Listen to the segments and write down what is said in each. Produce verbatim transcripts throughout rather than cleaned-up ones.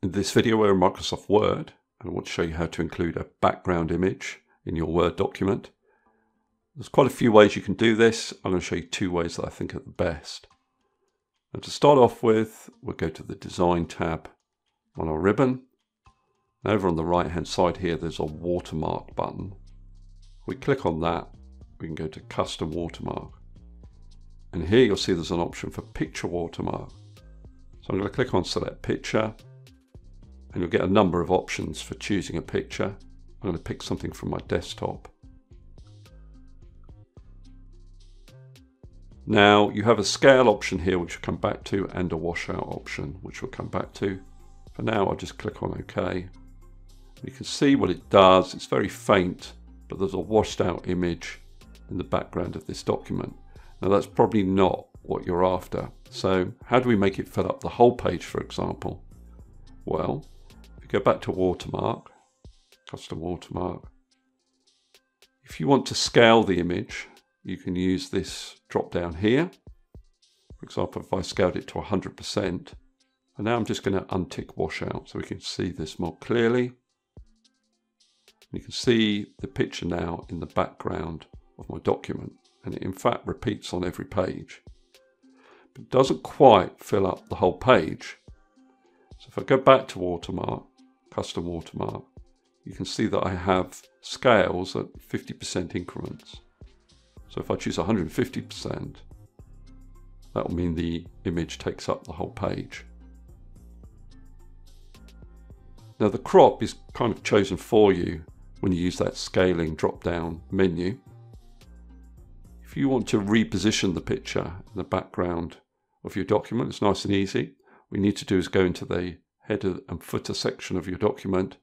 In this video we're in Microsoft Word, and I want to show you how to include a background image in your Word document. There's quite a few ways you can do this. I'm going to show you two ways that I think are the best. And to start off with, we'll go to the Design tab on our ribbon. And over on the right hand side here, there's a watermark button. If we click on that, we can go to Custom Watermark. And here you'll see there's an option for Picture Watermark. So I'm going to click on Select Picture. And you'll get a number of options for choosing a picture. I'm going to pick something from my desktop. Now you have a scale option here, which we'll come back to, and a washout option, which we'll come back to. For now, I'll just click on OK. You can see what it does. It's very faint, but there's a washed out image in the background of this document. Now that's probably not what you're after. So how do we make it fill up the whole page, for example? Well, if you go back to Watermark, Custom Watermark, if you want to scale the image, you can use this drop down here. For example, if I scaled it to one hundred percent, and now I'm just going to untick washout so we can see this more clearly. You can see the picture now in the background of my document, and it in fact repeats on every page, but it doesn't quite fill up the whole page. So if I go back to Watermark, Custom Watermark, you can see that I have scales at fifty percent increments. So if I choose one hundred fifty percent, that will mean the image takes up the whole page. Now the crop is kind of chosen for you when you use that scaling drop-down menu. If you want to reposition the picture in the background of your document, it's nice and easy. We need to do is go into the header and footer section of your document.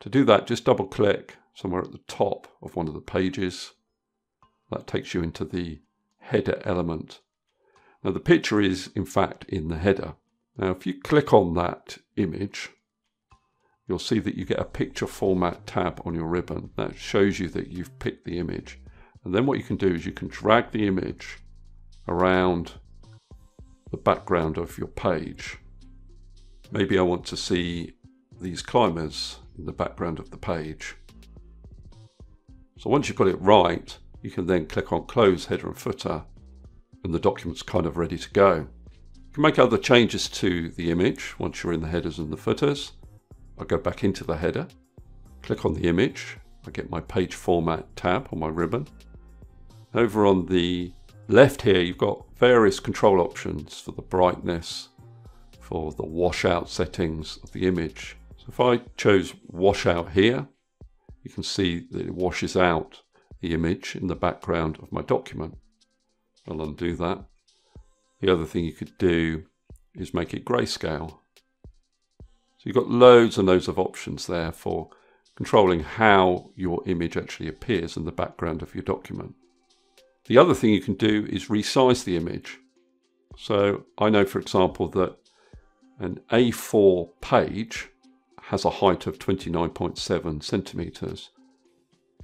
To do that, just double click somewhere at the top of one of the pages. That takes you into the header element. Now the picture is in fact in the header. Now if you click on that image, you'll see that you get a picture format tab on your ribbon. That shows you that you've picked the image. And then what you can do is you can drag the image around the background of your page. Maybe I want to see these climbers in the background of the page. So once you've got it right, you can then click on Close Header and Footer, and the document's kind of ready to go. You can make other changes to the image once you're in the headers and the footers. I'll go back into the header, click on the image. I get my Page Format tab on my ribbon. Over on the left here, you've got various control options for the brightness, for the washout settings of the image. So if I chose washout here, you can see that it washes out the image in the background of my document. I'll undo that. The other thing you could do is make it grayscale. So you've got loads and loads of options there for controlling how your image actually appears in the background of your document. The other thing you can do is resize the image. So I know, for example, that an A four page has a height of twenty-nine point seven centimeters.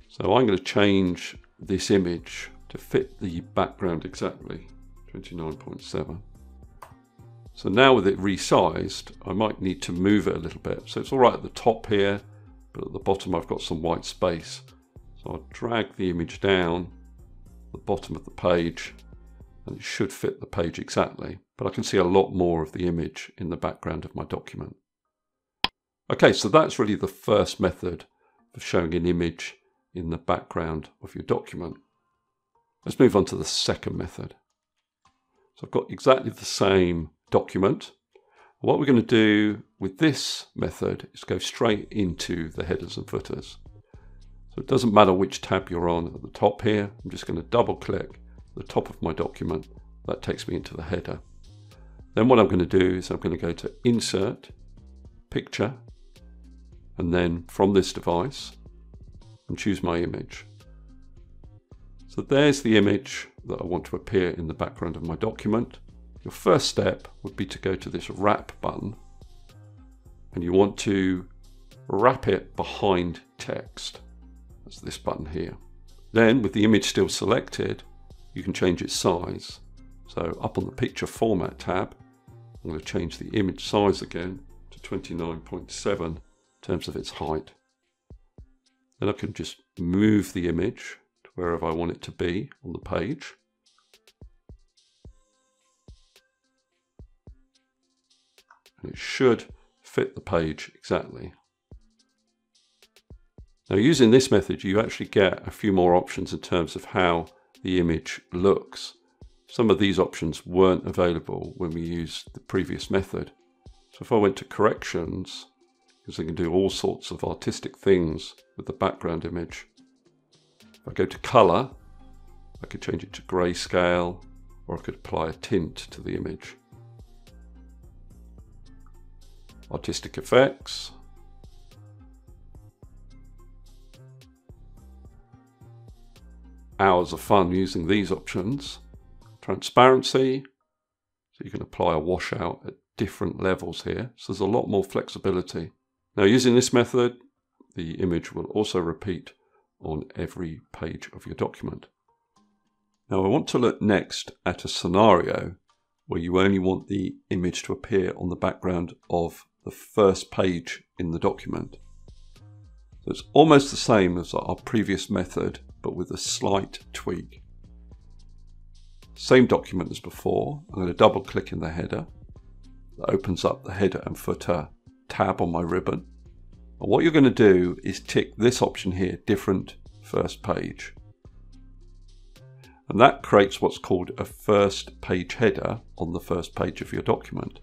So I'm going to change this image to fit the background exactly, twenty-nine point seven. So now with it resized, I might need to move it a little bit. So it's all right at the top here, but at the bottom I've got some white space. So I'll drag the image down the bottom of the page, and it should fit the page exactly, but I can see a lot more of the image in the background of my document. Okay, so that's really the first method for showing an image in the background of your document. Let's move on to the second method. So I've got exactly the same document. What we're going to do with this method is go straight into the headers and footers. So it doesn't matter which tab you're on at the top here. I'm just going to double click the top of my document. That takes me into the header. Then what I'm going to do is I'm going to go to Insert, Picture, and then from this device, and choose my image. So there's the image that I want to appear in the background of my document. Your first step would be to go to this wrap button, and you want to wrap it behind text. That's this button here. Then with the image still selected, you can change its size. So up on the Picture Format tab, I'm going to change the image size again to twenty-nine point seven in terms of its height. Then I can just move the image to wherever I want it to be on the page. And it should fit the page exactly. Now, using this method, you actually get a few more options in terms of how the image looks. Some of these options weren't available when we used the previous method. So if I went to corrections, because I can do all sorts of artistic things with the background image. If I go to color, I could change it to grayscale, or I could apply a tint to the image. Artistic effects. Hours of fun using these options. Transparency, so you can apply a washout at different levels here. So there's a lot more flexibility. Now, using this method, the image will also repeat on every page of your document. Now, I want to look next at a scenario where you only want the image to appear on the background of the first page in the document. So it's almost the same as our previous method, but with a slight tweak. Same document as before. I'm going to double click in the header. That opens up the header and footer tab on my ribbon. And what you're going to do is tick this option here, different first page. And that creates what's called a first page header on the first page of your document.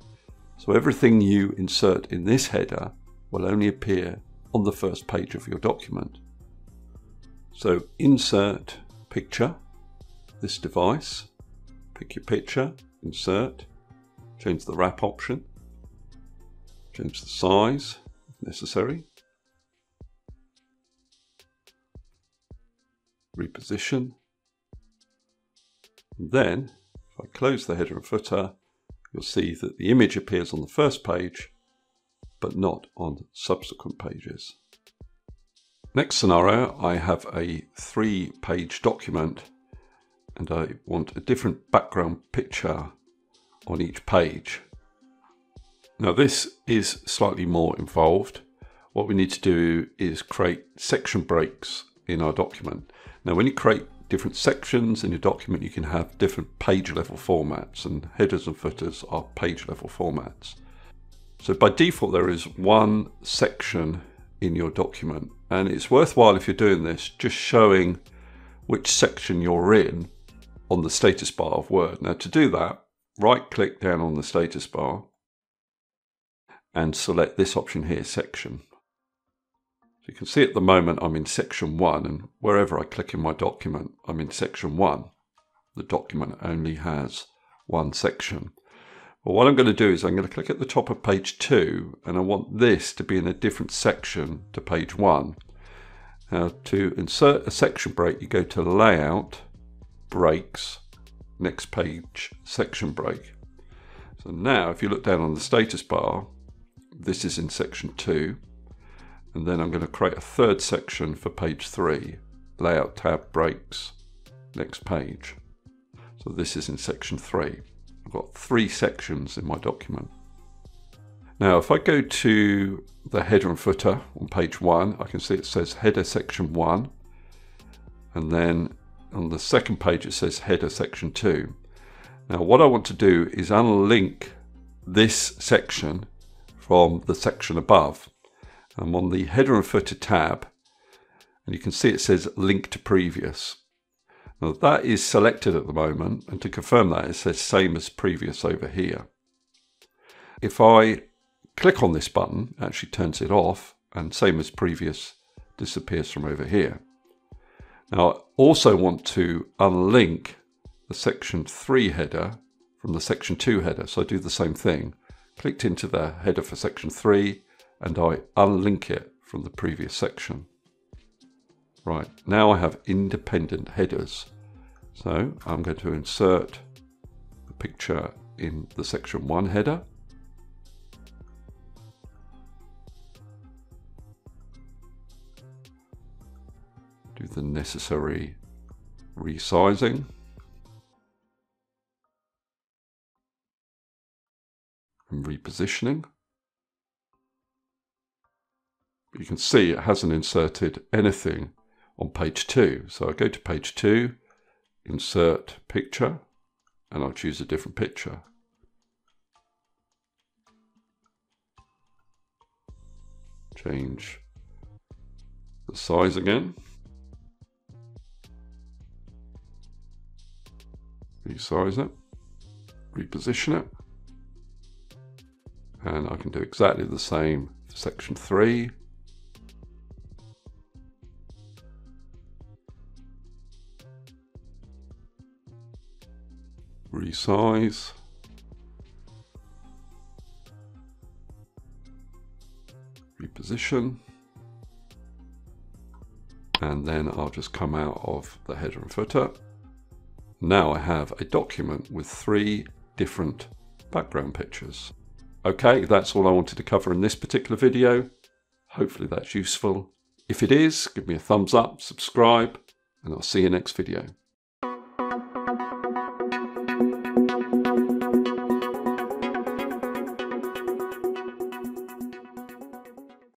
So everything you insert in this header will only appear on the first page of your document. So insert picture, this device, pick your picture, insert, change the wrap option, change the size if necessary, reposition. And then if I close the header and footer, you'll see that the image appears on the first page, but not on subsequent pages. Next scenario, I have a three-page document and I want a different background picture on each page. Now, this is slightly more involved. What we need to do is create section breaks in our document. Now, when you create different sections in your document, you can have different page level formats, and headers and footers are page level formats. So by default, there is one section in your document. And it's worthwhile, if you're doing this, just showing which section you're in on the status bar of Word. Now, to do that, right click down on the status bar and select this option here, section. So you can see at the moment I'm in section one, and wherever I click in my document, I'm in section one. The document only has one section. Well, what I'm going to do is I'm going to click at the top of page two, and I want this to be in a different section to page one. Now, to insert a section break, you go to Layout, Breaks, Next Page, Section Break. So now, if you look down on the status bar, this is in section two, and then I'm going to create a third section for page three, Layout tab, Breaks, Next Page. So this is in section three. I've got three sections in my document. Now, if I go to the header and footer on page one, I can see it says header section one. And then on the second page, it says header section two. Now, what I want to do is unlink this section from the section above. I'm on the header and footer tab, and you can see it says link to previous. Now, that is selected at the moment, and to confirm that, it says same as previous over here. If I click on this button, it actually turns it off, and same as previous disappears from over here. Now, I also want to unlink the section three header from the section two header, so I do the same thing. Clicked into the header for section three, and I unlink it from the previous section. Right, now I have independent headers. So I'm going to insert the picture in the section one header. Do the necessary resizing. And repositioning. But you can see it hasn't inserted anything on page two. So I go to page two, insert picture, and I'll choose a different picture. Change the size again. Resize it, reposition it. And I can do exactly the same for section three. Resize. Reposition. And then I'll just come out of the header and footer. Now I have a document with three different background pictures. Okay, that's all I wanted to cover in this particular video. Hopefully that's useful. If it is, give me a thumbs up, subscribe, and I'll see you next video.